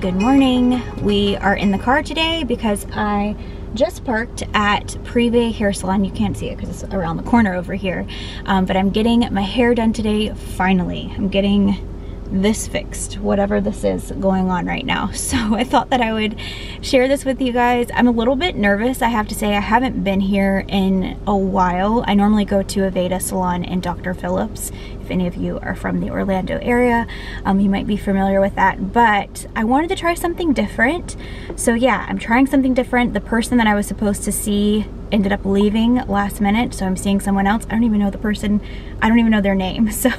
Good morning. We are in the car today because I just parked at Prive Hair Salon. You can't see it because it's around the corner over here, but I'm getting my hair done today. Finally, I'm getting this fixed, whatever this is going on right now. So I thought that I would share this with you guys. I'm a little bit nervous, I have to say. I haven't been here in a while. I normally go to Aveda Salon and Dr. Phillips. If any of you are from the Orlando area, you might be familiar with that, but I wanted to try something different. So yeah, I'm trying something different. The person that I was supposed to see ended up leaving last minute, so I'm seeing someone else. I don't even know the person. I don't even know their name, so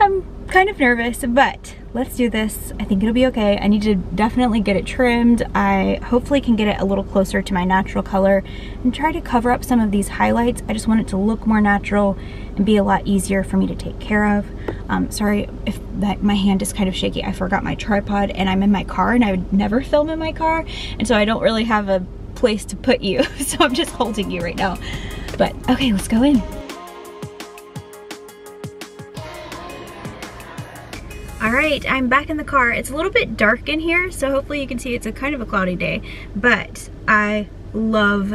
I'm kind of nervous, but let's do this. I think it'll be okay. I need to definitely get it trimmed. I hopefully can get it a little closer to my natural color and try to cover up some of these highlights. I just want it to look more natural and be a lot easier for me to take care of. Sorry if that my hand is kind of shaky. I forgot my tripod and I'm in my car, and I would never film in my car, and so I don't really have a place to put you. So I'm just holding you right now. But okay, let's go in. All right, I'm back in the car. It's a little bit dark in here, so hopefully you can see it's a kind of a cloudy day, but I love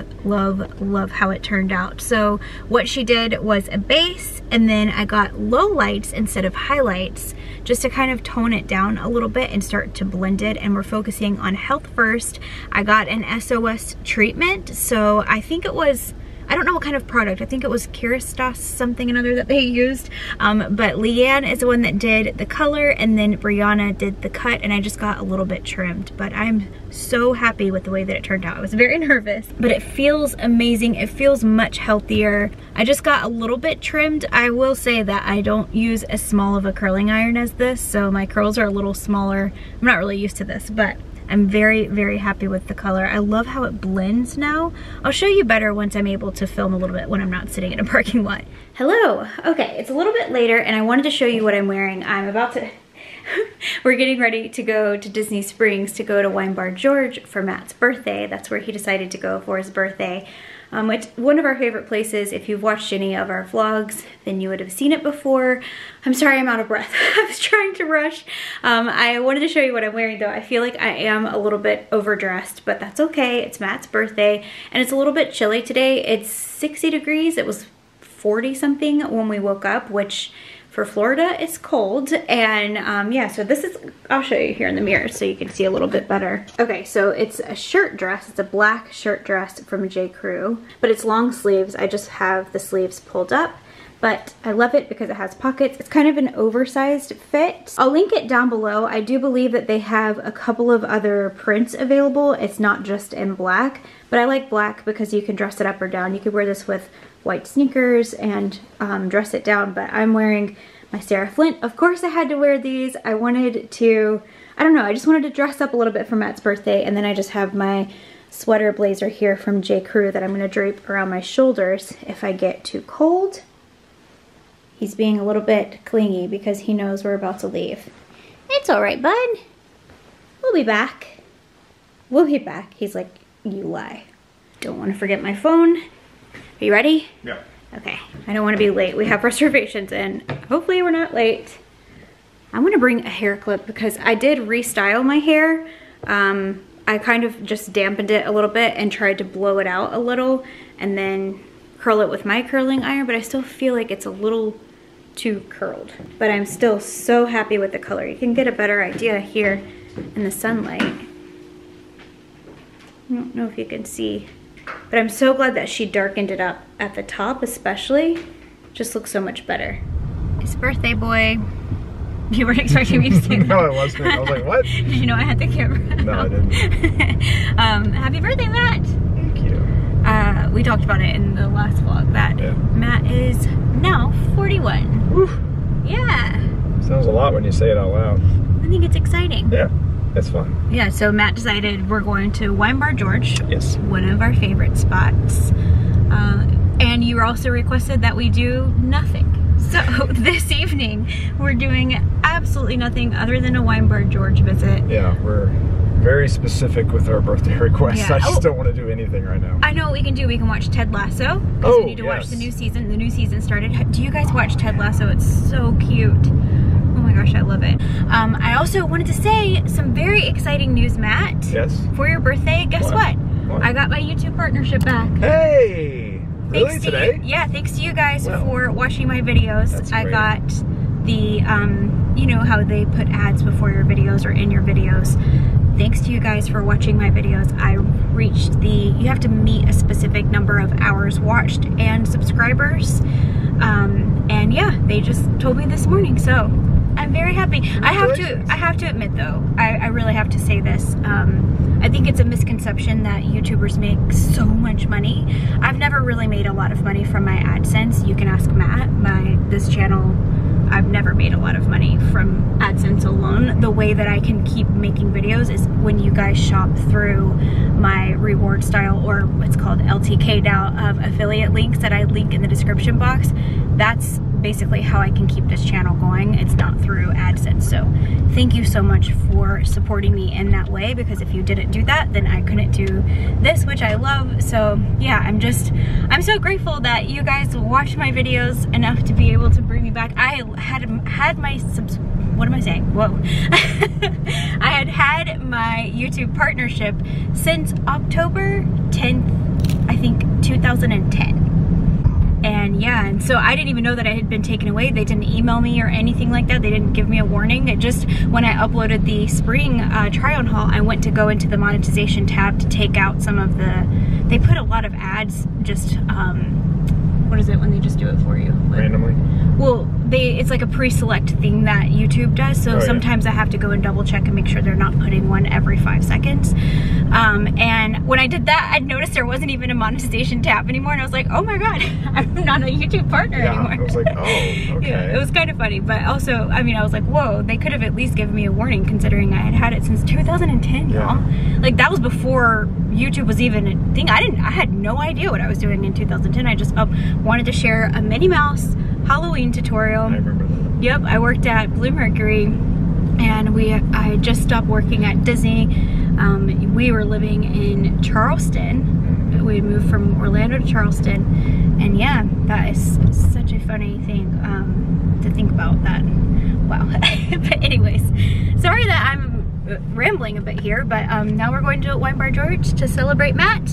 how it turned out. So what she did was a base, and then I got low lights instead of highlights just to kind of tone it down a little bit and start to blend it, and we're focusing on health first. I got an SOS treatment, so I think it was, I don't know what kind of product. I think it was Kerastase something another that they used. But Leanne is the one that did the color, and then Brianna did the cut, and I just got a little bit trimmed. But I'm so happy with the way that it turned out. I was very nervous, but it feels amazing. It feels much healthier. I just got a little bit trimmed. I will say that I don't use as small of a curling iron as this, so my curls are a little smaller. I'm not really used to this, but I'm very, very happy with the color. I love how it blends now. I'll show you better once I'm able to film a little bit when I'm not sitting in a parking lot. Hello. Okay, it's a little bit later and I wanted to show you what I'm wearing. I'm about to, we're getting ready to go to Disney Springs to go to Wine Bar George for Matt's birthday. That's where he decided to go for his birthday. It's one of our favorite places. If you've watched any of our vlogs, then you would have seen it before. I'm sorry I'm out of breath. I was trying to rush. I wanted to show you what I'm wearing though. I feel like I am a little bit overdressed, but that's okay. It's Matt's birthday and it's a little bit chilly today. It's 60 degrees. It was 40 something when we woke up, which for Florida it's cold. And yeah, so this is, I'll show you here in the mirror so you can see a little bit better. Okay, so it's a shirt dress. It's a black shirt dress from J. Crew, but it's long sleeves. I just have the sleeves pulled up, but I love it because it has pockets. It's kind of an oversized fit. I'll link it down below. I do believe that they have a couple of other prints available. It's not just in black, but I like black because you can dress it up or down. You could wear this with white sneakers and dress it down, but I'm wearing my Sarah Flint. Of course I had to wear these. I wanted to, I don't know, I just wanted to dress up a little bit for Matt's birthday, and then I just have my sweater blazer here from J. Crew that I'm gonna drape around my shoulders if I get too cold. He's being a little bit clingy because he knows we're about to leave. It's all right, bud. We'll be back. We'll be back. He's like, you lie. Don't want to forget my phone. Are you ready? Yeah. Okay. I don't want to be late. We have reservations and hopefully we're not late. I'm going to bring a hair clip because I did restyle my hair. I kind of just dampened it a little bit and tried to blow it out a little and then curl it with my curling iron, but I still feel like it's a little too curled. But I'm still so happy with the color. You can get a better idea here in the sunlight. I don't know if you can see, but I'm so glad that she darkened it up at the top especially. Just looks so much better. It's birthday boy. You weren't expecting me to say that. No, I wasn't. I was like, what? Did you know I had the camera? No, I didn't. Happy birthday, Matt. Thank you. We talked about it in the last vlog that yeah. Matt is now 41. Woof. Yeah. Sounds a lot when you say it out loud. I think it's exciting. Yeah. That's fun. Yeah, so Matt decided we're going to Wine Bar George. Yes. One of our favorite spots. And you also requested that we do nothing. So this evening, we're doing absolutely nothing other than a Wine Bar George visit. Yeah, we're very specific with our birthday requests. Yeah. I just don't want to do anything right now. I know what we can do. We can watch Ted Lasso. Oh, we need to yes. watch the new season. The new season started. Do you guys watch Ted Lasso? It's so cute. Oh my God. gosh, I love it. I also wanted to say some very exciting news, Matt. Yes. For your birthday, guess what? I got my YouTube partnership back. Hey! Really? Today? Yeah, thanks to you guys for watching my videos. That's great. I got the, you know how they put ads before your videos or in your videos. Thanks to you guys for watching my videos. I reached the, you have to meet a specific number of hours watched and subscribers. And yeah, they just told me this morning, so I'm very happy. I have to admit though, I really have to say this. I think it's a misconception that YouTubers make so much money. I've never really made a lot of money from my AdSense. You can ask Matt, this channel. I've never made a lot of money from AdSense alone. The way that I can keep making videos is when you guys shop through my RewardStyle, or what's called LTK now, of affiliate links that I link in the description box. That's basically how I can keep this channel going. It's not through AdSense. So thank you so much for supporting me in that way, because if you didn't do that, then I couldn't do this, which I love. So yeah, I'm so grateful that you guys watch my videos enough to be able to bring me back. I had my I had my YouTube partnership since October 10th, I think 2010. And yeah, and so I didn't even know that I had been taken away. They didn't email me or anything like that. They didn't give me a warning. It just, when I uploaded the spring try on haul, I went to go into the monetization tab to take out some of the, they put a lot of ads just, what is it when they just do it for you? Like, randomly? Well, it's like a pre-select thing that YouTube does, so sometimes I have to go and double check and make sure they're not putting one every 5 seconds. And when I did that, I noticed there wasn't even a monetization tab anymore, and I was like, oh my god, I'm not a YouTube partner anymore. I was like, oh, okay. Yeah, it was kind of funny, but also, I mean, I was like, whoa, they could have at least given me a warning considering I had had it since 2010, y'all. Like, that was before YouTube was even a thing. I had no idea what I was doing in 2010. I just wanted to share a Minnie Mouse Halloween tutorial. I remember that. Yep, I worked at Blue Mercury, and I just stopped working at Disney. We were living in Charleston. We moved from Orlando to Charleston, and yeah, that is such a funny thing to think about that. Wow. But anyways, sorry that I'm rambling a bit here, but now we're going to Wine Bar George to celebrate Matt,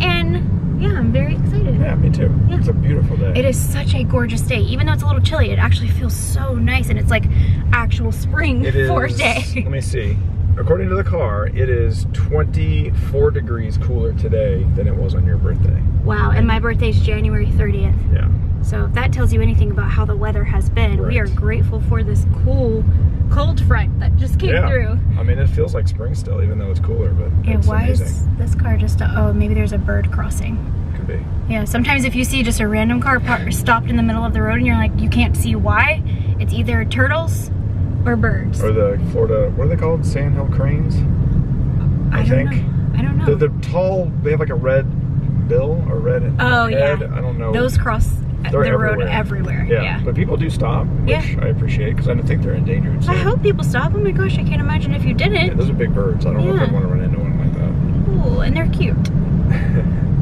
and yeah, I'm very excited. Yeah, me too. Yeah. It's a beautiful day. It is such a gorgeous day. Even though it's a little chilly, it actually feels so nice, and it's like actual spring for a day. Let me see. According to the car, it is 24 degrees cooler today than it was on your birthday. Wow, and my birthday's January 30th. Yeah. So if that tells you anything about how the weather has been, we are grateful for this cold front that just came through. I mean, it feels like spring still, even though it's cooler, but it's amazing. Is this car just, oh, maybe there's a bird crossing. Could be. Yeah, sometimes if you see just a random car stopped in the middle of the road and you're like, you can't see why, it's either turtles or birds. Or the Florida, what are they called? Sandhill cranes? I think. I don't know. They're tall, they have like a red bill or red head. Yeah. I don't know. Those cross the road everywhere. Yeah. But people do stop, which I appreciate, because I don't think they're endangered. So. I hope people stop. Oh my gosh, I can't imagine if you didn't. Yeah, those are big birds. I don't know if I want to run into one like that. Cool, and they're cute.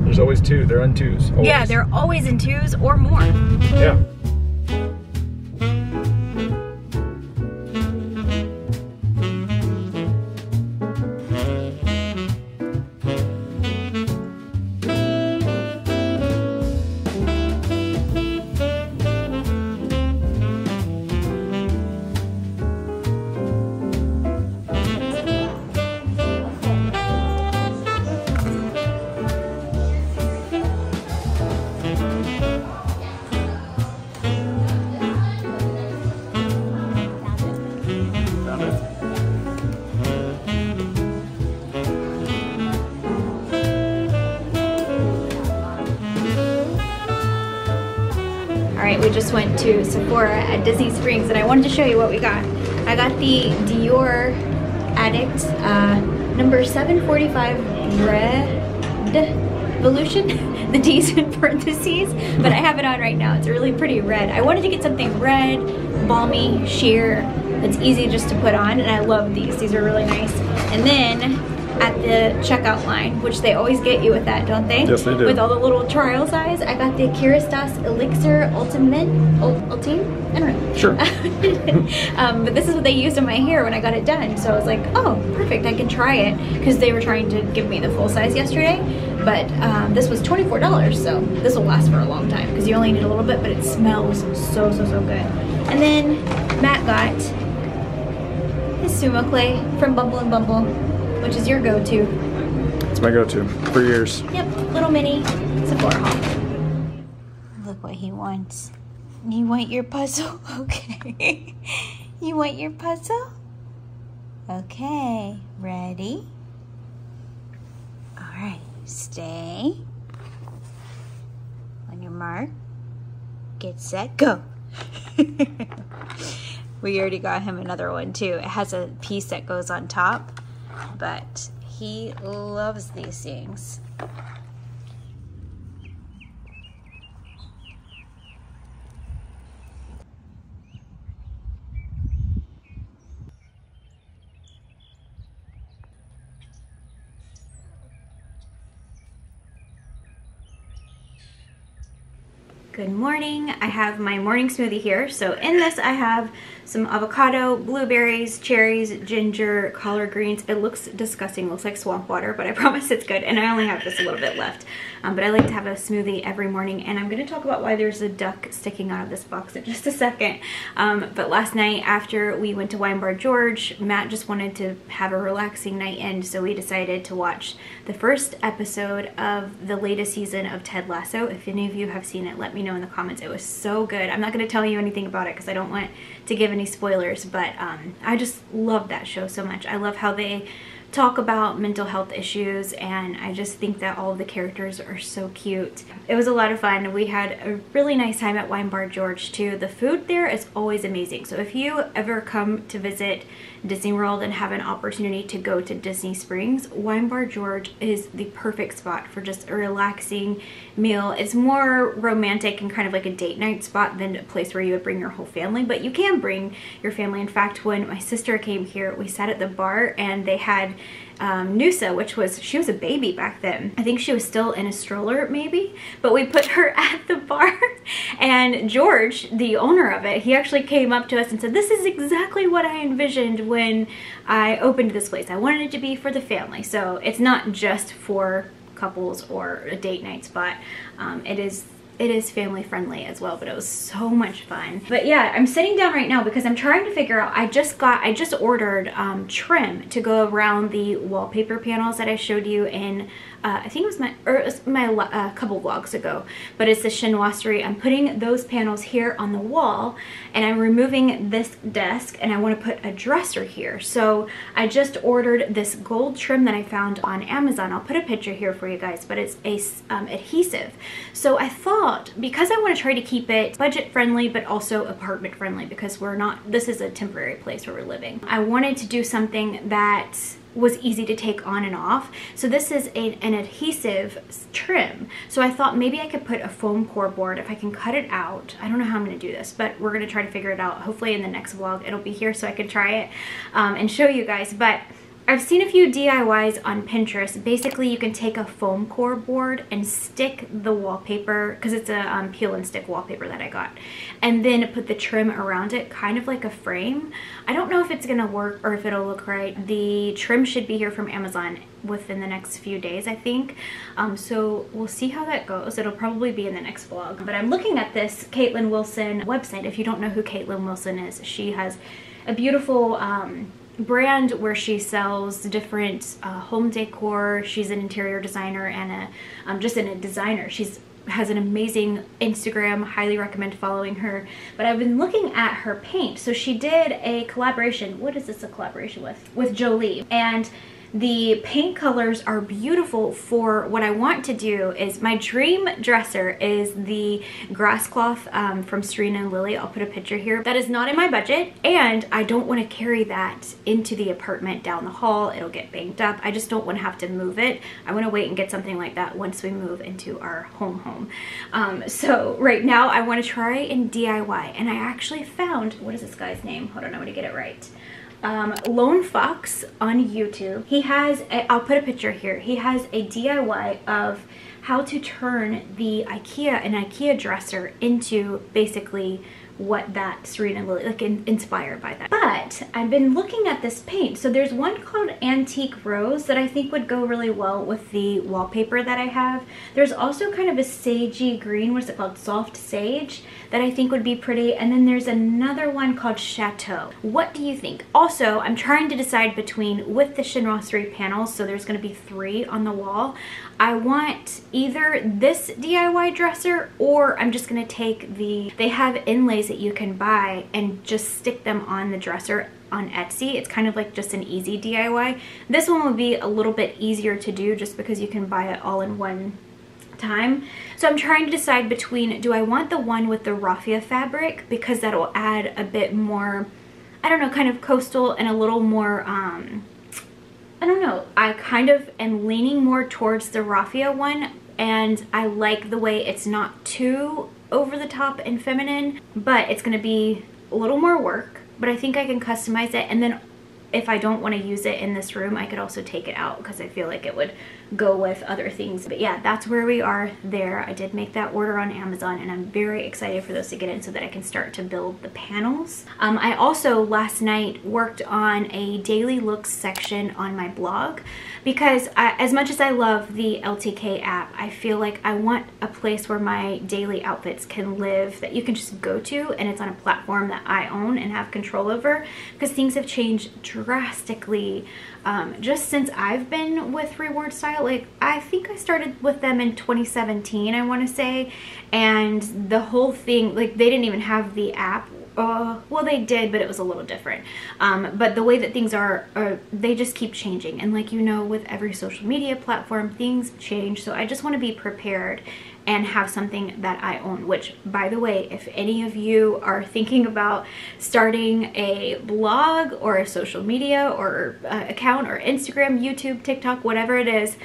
There's always two. They're in twos. Always. Yeah, they're always in twos or more. Yeah. We just went to Sephora at Disney Springs, and I wanted to show you what we got. I got the Dior Addict number 745 Red-Volution. The D's in parentheses, but I have it on right now. It's really pretty red. I wanted to get something red, balmy, sheer, that's easy just to put on, and I love these. These are really nice. And then at the checkout line, which they always get you with that, don't they? Yes, they do. With all the little trial size. I got the Kerastase Elixir Ultimate, I don't know. Sure. But this is what they used on my hair when I got it done. So I was like, oh, perfect, I can try it. Because they were trying to give me the full size yesterday. But this was $24, so this will last for a long time. Because you only need a little bit, but it smells so, so, so good. And then Matt got his sumo clay from Bumble and Bumble, which is your go-to. It's my go-to for years. Yep, little mini Sephora haul. Look what he wants. You want your puzzle? Okay. You want your puzzle? Okay, ready? All right, stay. On your mark, get set, go. We already got him another one too. It has a piece that goes on top, but he loves these things. Good morning. I have my morning smoothie here. So in this I have some avocado, blueberries, cherries, ginger, collard greens. It looks disgusting. It looks like swamp water, but I promise it's good. And I only have just a little bit left. But I like to have a smoothie every morning. And I'm going to talk about why there's a duck sticking out of this box in just a second. But last night after we went to Wine Bar George, Matt just wanted to have a relaxing night in. So we decided to watch the first episode of the latest season of Ted Lasso. If any of you have seen it, let me know in the comments. It was so good. I'm not going to tell you anything about it because I don't want to give any spoilers, but I just love that show so much. I love how they talk about mental health issues, and I just think that all of the characters are so cute. It was a lot of fun. We had a really nice time at Wine Bar George too. The food there is always amazing. So if you ever come to visit Disney World and have an opportunity to go to Disney Springs, Wine Bar George is the perfect spot for just a relaxing meal. It's more romantic and kind of like a date night spot than a place where you would bring your whole family, but you can bring your family. In fact, when my sister came here, we sat at the bar and they had Noosa, which was, she was a baby back then. I think she was still in a stroller maybe, but we put her at the bar and George, the owner of it, he actually came up to us and said, this is exactly what I envisioned when I opened this place. I wanted it to be for the family. So it's not just for couples or a date night spot. It is family friendly as well, but it was so much fun. But yeah, I'm sitting down right now because I'm trying to figure out, I just ordered trim to go around the wallpaper panels that I showed you in, I think it was my couple vlogs ago, but it's the chinoiserie. I'm putting those panels here on the wall and I'm removing this desk and I want to put a dresser here. So I just ordered this gold trim that I found on Amazon. I'll put a picture here for you guys, but it's a adhesive. So I thought, because I want to try to keep it budget friendly but also apartment friendly, because we're not, this is a temporary place where we're living, I wanted to do something that was easy to take on and off. So this is an adhesive trim. So I thought maybe I could put a foam core board if I can cut it out. I don't know how I'm gonna do this, but we're gonna try to figure it out. Hopefully in the next vlog it'll be here so I can try it and show you guys. But I've seen a few DIYs on Pinterest. Basically, you can take a foam core board and stick the wallpaper, because it's a peel and stick wallpaper that I got, and then put the trim around it, kind of like a frame. I don't know if it's gonna work or if it'll look right. The trim should be here from Amazon within the next few days, I think. So we'll see how that goes. It'll probably be in the next vlog. But I'm looking at this Caitlin Wilson website. If you don't know who Caitlin Wilson is, she has a beautiful brand where she sells different home decor. She's an interior designer and a designer. She has an amazing Instagram. Highly recommend following her. But I've been looking at her paint. So she did a collaboration. What is this a collaboration with? With Jolie. And the paint colors are beautiful for what I want to do. Is my dream dresser is the grass cloth from Serena and Lily. I'll put a picture here. That is not in my budget, and I don't want to carry that into the apartment down the hall. It'll get banged up. I just don't want to have to move it. I want to wait and get something like that once we move into our home. So right now I want to try and DIY, and I actually found, what is this guy's name? Hold on, I want to get it right. Lone Fox on YouTube. He has, I'll put a picture here, he has a DIY of how to turn the IKEA dresser into basically what that Serena and Lily, like, inspired by that. But I've been looking at this paint. So there's one called Antique Rose that I think would go really well with the wallpaper that I have. There's also kind of a sagey green, what is it called? Soft Sage, that I think would be pretty. And then there's another one called Chateau. What do you think? Also, I'm trying to decide between, with the chinoiserie panels, so there's gonna be 3 on the wall, I want either this DIY dresser, or I'm just gonna take the, they have inlays that you can buy and just stick them on the dresser on Etsy. It's kind of like just an easy DIY. This one will be a little bit easier to do just because you can buy it all in one time. So I'm trying to decide between, do I want the one with the raffia fabric because that'll add a bit more, I don't know, kind of coastal and a little more, I don't know, I kind of am leaning more towards the raffia one, and I like the way it's not too over the top and feminine, but it's gonna be a little more work, but I think I can customize it. And then if I don't want to use it in this room, I could also take it out because I feel like it would go with other things. But yeah, that's where we are there. I did make that order on Amazon, and I'm very excited for those to get in so that I can start to build the panels. I also last night worked on a daily looks section on my blog because as much as I love the LTK app, I feel like I want a place where my daily outfits can live, that you can just go to, and it's on a platform that I own and have control over, because things have changed drastically just since I've been with RewardStyle. Like, I think I started with them in 2017, I want to say, and the whole thing, like, they didn't even have the app. Well, they did, but it was a little different. But the way that things are, they just keep changing, and like, you know, with every social media platform, things change. So I just want to be prepared and have something that I own, which, by the way, if any of you are thinking about starting a blog or a social media or account or Instagram, YouTube, TikTok, whatever it is,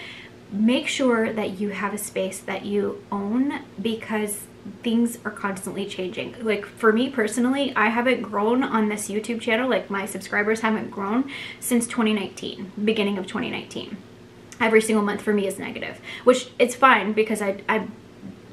make sure that you have a space that you own, because things are constantly changing. Like, for me personally, I haven't grown on this YouTube channel, like, my subscribers haven't grown since 2019, beginning of 2019. Every single month for me is negative, which it's fine because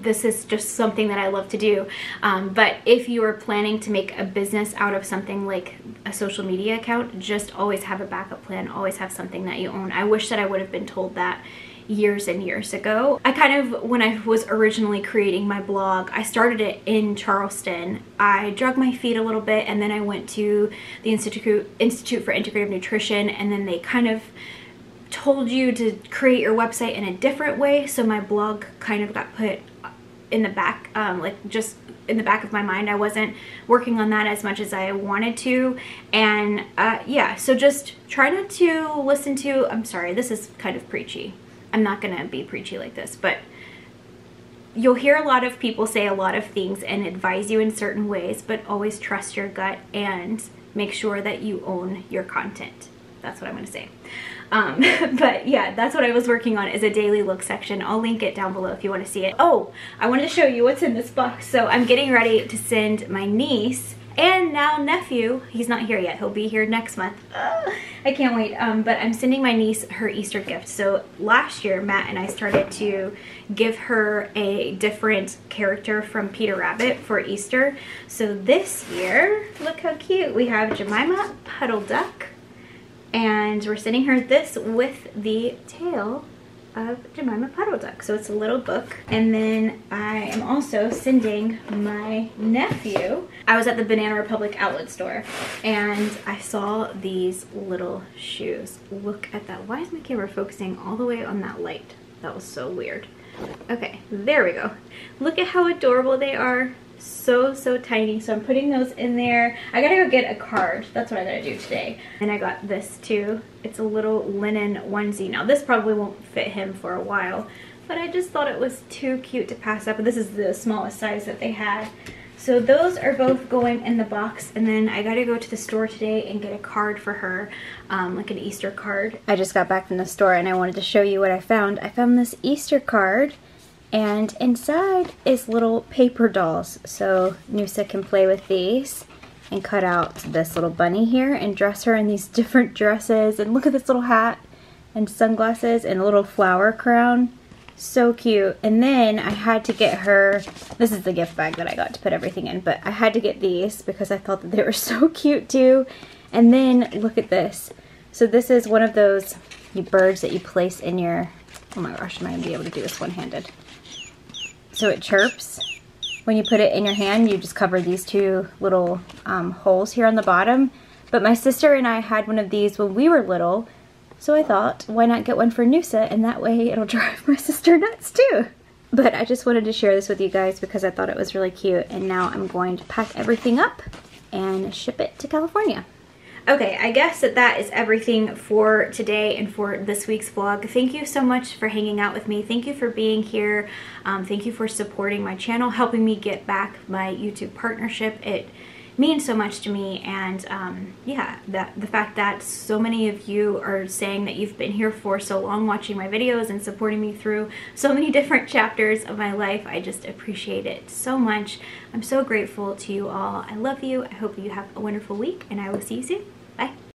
this is just something that I love to do. But if you are planning to make a business out of something like a social media account, just always have a backup plan, always have something that you own. I wish that I would have been told that years and years ago. I kind of, when I was originally creating my blog, I started it in Charleston. I dragged my feet a little bit, and then I went to the Institute for Integrative Nutrition, and then they kind of told you to create your website in a different way, so my blog kind of got put in the back, like, just in the back of my mind. I wasn't working on that as much as I wanted to, and yeah, so just try not to listen to, I'm sorry, this is kind of preachy, I'm not gonna be preachy like this, but you'll hear a lot of people say a lot of things and advise you in certain ways, but always trust your gut and make sure that you own your content. That's what I'm gonna say. But yeah, that's what I was working on, is a daily look section. I'll link it down below if you want to see it. Oh, I wanted to show you what's in this box. So I'm getting ready to send my niece and now nephew, he's not here yet, he'll be here next month. I can't wait. But I'm sending my niece her Easter gift. So last year, Matt and I started to give her a different character from Peter Rabbit for Easter. So this year, look how cute, we have Jemima Puddle Duck, and we're sending her this with the tail of Jemima Puddle Duck. So it's a little book. And then I am also sending my nephew. I was at the Banana Republic outlet store and I saw these little shoes. Look at that. Why is my camera focusing all the way on that light? That was so weird. Okay, there we go. Look at how adorable they are. So tiny. So I'm putting those in there. I gotta go get a card, that's what I gotta do today. And I got this too, it's a little linen onesie. Now this probably won't fit him for a while, but I just thought it was too cute to pass up. This is the smallest size that they had. So those are both going in the box, and then I gotta go to the store today and get a card for her, like an Easter card. I just got back from the store and I wanted to show you what I found. I found this Easter card, and inside is little paper dolls, so Noosa can play with these. and cut out this little bunny here and dress her in these different dresses. And look at this little hat and sunglasses and a little flower crown. So cute. And then I had to get her, this is the gift bag that I got to put everything in, but I had to get these because I thought that they were so cute too. And then look at this. So this is one of those birds that you place in your, oh my gosh, am I gonna be able to do this one-handed? So it chirps. When you put it in your hand, you just cover these two little holes here on the bottom. But my sister and I had one of these when we were little, so I thought, why not get one for Noosa, and that way it'll drive my sister nuts too. But I just wanted to share this with you guys because I thought it was really cute, and now I'm going to pack everything up and ship it to California. Okay, I guess that is everything for today and for this week's vlog. Thank you so much for hanging out with me. Thank you for being here. Thank you for supporting my channel, helping me get back my YouTube partnership. It means so much to me, and yeah, the fact that so many of you are saying that you've been here for so long watching my videos and supporting me through so many different chapters of my life, I just appreciate it so much. I'm so grateful to you all. I love you. I hope you have a wonderful week, and I will see you soon. Bye.